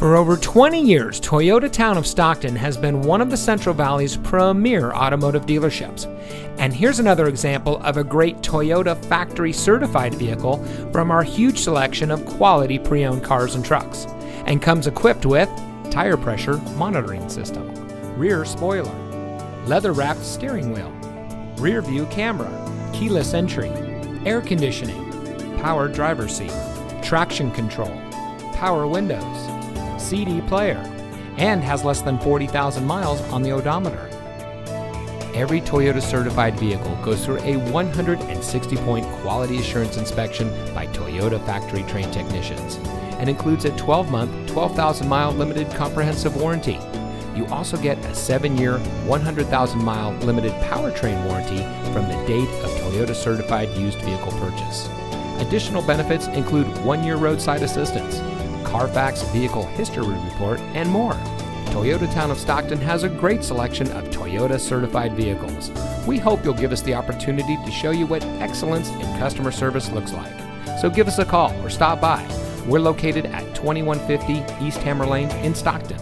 For over 20 years, Toyota Town of Stockton has been one of the Central Valley's premier automotive dealerships. And here's another example of a great Toyota factory-certified vehicle from our huge selection of quality pre-owned cars and trucks, and comes equipped with tire pressure monitoring system, rear spoiler, leather-wrapped steering wheel, rear view camera, keyless entry, air conditioning, power driver's seat, traction control, power windows, CD player, and has less than 40,000 miles on the odometer. Every Toyota certified vehicle goes through a 160-point quality assurance inspection by Toyota factory-trained technicians and includes a 12-month, 12,000-mile limited comprehensive warranty. You also get a 7-year, 100,000-mile limited powertrain warranty from the date of Toyota certified used vehicle purchase. Additional benefits include 1-year roadside assistance, Carfax Vehicle History Report, and more. Toyota Town of Stockton has a great selection of Toyota certified vehicles. We hope you'll give us the opportunity to show you what excellence in customer service looks like. So give us a call or stop by. We're located at 2150 East Hammer Lane in Stockton.